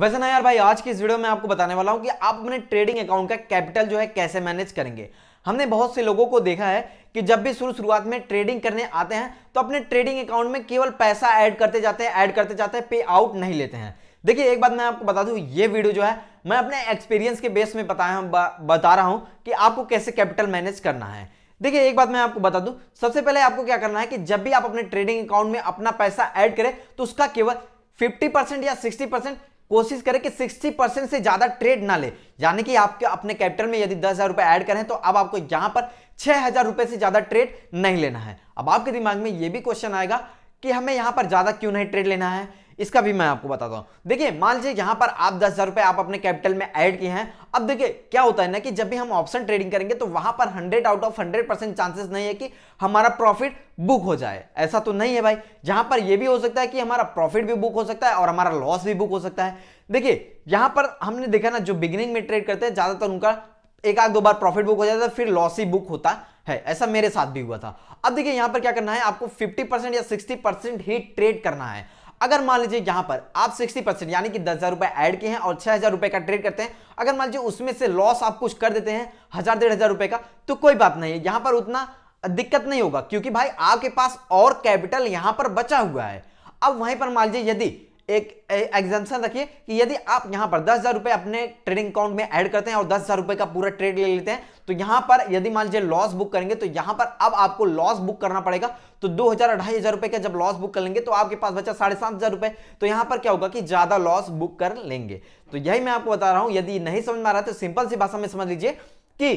वैसे ना यार भाई, आज की इस वीडियो में आपको बताने वाला हूं कि आप अपने ट्रेडिंग अकाउंट का कैपिटल जो है कैसे मैनेज करेंगे। हमने बहुत से लोगों को देखा है कि जब भी शुरुआत में ट्रेडिंग करने आते हैं तो अपने ट्रेडिंग अकाउंट में केवल पैसा ऐड करते जाते हैं, पे आउट नहीं लेते हैं। देखिए, एक बात मैं आपको बता दूं, ये वीडियो जो है मैं अपने एक्सपीरियंस के बेस में बता रहा हूं कि आपको कैसे कैपिटल मैनेज करना है। देखिए, एक बात मैं आपको बता दूं, सबसे पहले आपको क्या करना है कि जब भी आप अपने ट्रेडिंग अकाउंट में अपना पैसा ऐड करें तो उसका केवल 50% या 60% कोशिश करें कि 60% से ज्यादा ट्रेड ना ले। यानी कि आपके अपने कैपिटल में यदि 10,000 रुपए ऐड करें तो अब आपको यहां पर 6,000 रुपए से ज्यादा ट्रेड नहीं लेना है। अब आपके दिमाग में यह भी क्वेश्चन आएगा कि हमें यहां पर ज्यादा क्यों नहीं ट्रेड लेना है, इसका भी मैं आपको बताता हूं। देखिए, मान लीजिए यहाँ पर आप 10,000 रुपए आप अपने कैपिटल में ऐड किए हैं। अब देखिए क्या होता है ना कि जब भी हम ऑप्शन ट्रेडिंग करेंगे तो वहां पर 100% चांसेस नहीं है कि हमारा प्रॉफिट बुक हो जाए, ऐसा तो नहीं है भाई। जहां पर यह भी हो सकता है कि हमारा प्रॉफिट भी बुक हो सकता है और हमारा लॉस भी बुक हो सकता है। देखिए, यहां पर हमने देखा ना, जो बिगिनिंग में ट्रेड करते हैं ज्यादातर उनका एक आध दो बार प्रॉफिट बुक हो जाता है, फिर लॉस ही बुक होता है, ऐसा मेरे साथ भी हुआ था। अब देखिए, यहां पर क्या करना है, आपको 50% या 60% ही ट्रेड करना है। अगर मान लीजिए यहाँ पर आप 60% यानी कि 10,000 रुपए ऐड किए हैं और 6,000 रुपए का ट्रेड करते हैं, अगर मान लीजिए उसमें से लॉस आप कुछ कर देते हैं 1,000-1,500 रुपए का, तो कोई बात नहीं है, यहाँ पर उतना दिक्कत नहीं होगा क्योंकि भाई आपके पास और कैपिटल यहाँ पर बचा हुआ है। अब वहीं पर मान लीजिए, यदि एक एग्जाम्पल रखिए कि यदि आप यहाँ पर 10,000 रुपए अपने ट्रेडिंग अकाउंट में ऐड करते हैं और 10,000 रुपए का पूरा ट्रेड ले लेते हैं, तो यहाँ पर यदि मान लीजिए लॉस बुक करेंगे तो यहाँ पर अब आपको लॉस बुक करना पड़ेगा। तो 2,000-2,500 रुपए का जब लॉस बुक कर लेंगे तो आपके पास बचा 7,500 रुपए। तो यहाँ पर क्या होगा कि ज्यादा लॉस बुक कर लेंगे। तो यही मैं आपको बता रहा हूँ। यदि नहीं समझ में आ रहा है तो सिंपल सी भाषा में समझ लीजिए कि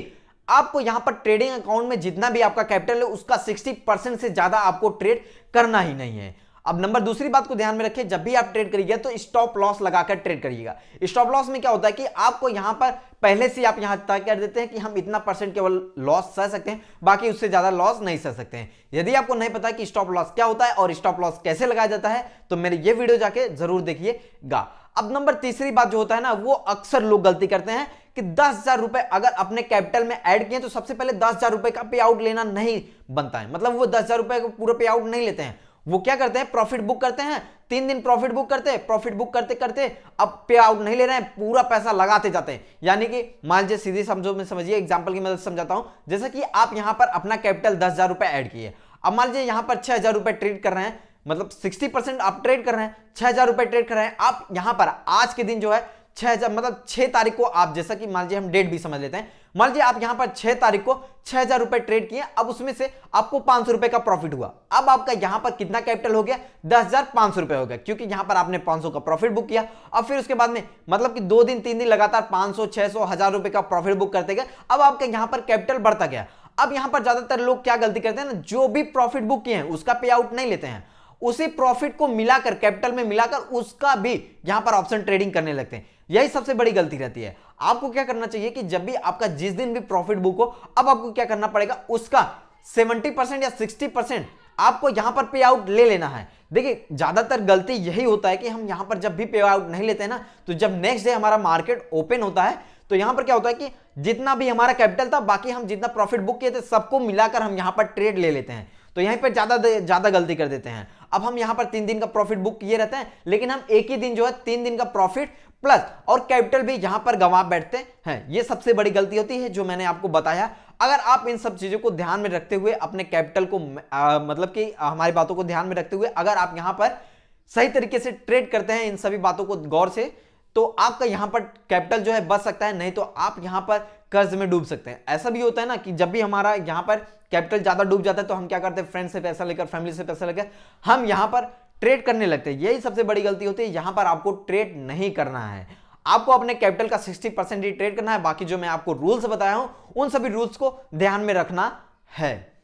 आपको यहाँ पर ट्रेडिंग अकाउंट में जितना भी आपका कैपिटल है उसका 60% से ज्यादा आपको ट्रेड करना ही नहीं है। अब नंबर दूसरी बात को ध्यान में रखिए, जब भी आप ट्रेड करिएगा तो स्टॉप लॉस लगाकर ट्रेड करिएगा। स्टॉप लॉस में क्या होता है कि आपको यहां पर पहले से आप यहां तय कर देते हैं कि हम इतना % केवल लॉस सह सकते हैं, बाकी उससे ज्यादा लॉस नहीं सह सकते हैं। यदि आपको नहीं पता कि स्टॉप लॉस क्या होता है और स्टॉप लॉस कैसे लगाया जाता है तो मेरे ये वीडियो जाके जरूर देखिएगा। अब नंबर तीसरी बात जो होता है ना, वो अक्सर लोग गलती करते हैं कि 10,000 रुपए अगर अपने कैपिटल में ऐड किए तो सबसे पहले 10,000 रुपए का पे आउट लेना नहीं बनता है। मतलब वो 10,000 रुपए का पूरा पे आउट नहीं लेते हैं, वो क्या करते हैं, प्रॉफिट बुक करते हैं। 3 दिन प्रॉफिट बुक करते अब पे आउट नहीं ले रहे हैं, पूरा पैसा लगाते जाते हैं। यानी कि मान लीजिए, सीधे समझिए, एग्जांपल की मदद से समझाता हूं। जैसे कि आप यहां पर अपना कैपिटल 10,000 रुपए ऐड किए, अब मान लीजिए यहां पर 6,000 रुपए ट्रेड कर रहे हैं, मतलब 60% आप ट्रेड कर रहे हैं, 6,000 रुपए ट्रेड कर रहे हैं। आप यहां पर आज के दिन जो है 6,000 मतलब 6 तारीख को आप, जैसा कि मान लीजिए हम डेट भी समझ लेते हैं, मान लीजिए आप यहां पर 6 तारीख को 6,000 रुपए ट्रेड किए। अब उसमें से आपको 500 रुपए का प्रॉफिट हुआ। अब आपका यहां पर कितना कैपिटल हो गया, 10,500 रुपए हो गया, क्योंकि यहां पर आपने 500 का प्रॉफिट बुक किया। अब फिर उसके बाद में मतलब कि 2 दिन 3 दिन लगातार 500, 600, 1,000 रुपए का प्रॉफिट बुक करते गए। अब आपका यहां पर कैपिटल बढ़ता गया। अब यहां पर ज्यादातर लोग क्या गलती करते हैं ना, जो भी प्रॉफिट बुक किए हैं उसका पे आउट नहीं लेते हैं, उसी प्रॉफिट को मिलाकर कैपिटल में मिलाकर उसका भी यहां पर ऑप्शन ट्रेडिंग करने लगते हैं। यही सबसे बड़ी गलती रहती है। आपको क्या करना चाहिए कि जब भी आपका जिस दिन भी प्रॉफिट बुक हो, अब आपको क्या करना पड़ेगा, उसका 70% या 60% आपको यहां पर पे आउट ले लेना है। देखिए, ज्यादातर गलती यही होता है कि हम यहां पर जब भी पे आउट नहीं लेते हैं ना, तो जब नेक्स्ट डे हमारा मार्केट ओपन होता है तो यहां पर क्या होता है कि जितना भी हमारा कैपिटल था, बाकी हम जितना प्रॉफिट बुक किए थे, सबको मिलाकर हम यहां पर ट्रेड ले लेते हैं। तो यहीं पर ज्यादा गलती कर देते हैं। अब हम यहां पर 3 दिन का प्रॉफिट बुक किए रहते हैं, लेकिन हम एक ही दिन जो है 3 दिन का प्रॉफिट प्लस और कैपिटल भी यहां पर गंवा बैठते हैं। ये सबसे बड़ी गलती होती है जो मैंने आपको बताया। अगर आप इन सब चीजों को ध्यान में रखते हुए अपने कैपिटल को मतलब कि हमारी बातों को ध्यान में रखते हुए अगर आप यहां पर सही तरीके से ट्रेड करते हैं, इन सभी बातों को गौर से, तो आपका यहां पर कैपिटल जो है बच सकता है, नहीं तो आप यहां पर कर्ज में डूब सकते हैं। ऐसा भी होता है ना कि जब भी हमारा यहां पर कैपिटल ज्यादा डूब जाता है तो हम क्या करते हैं, फ्रेंड से पैसा लेकर, फैमिली से पैसा लेकर हम यहां पर ट्रेड करने लगते हैं। यही सबसे बड़ी गलती होती है। यहां पर आपको ट्रेड नहीं करना है, आपको अपने कैपिटल का 60% ही ट्रेड करना है। बाकी जो मैं आपको रूल्स बताया हूं उन सभी रूल्स को ध्यान में रखना है।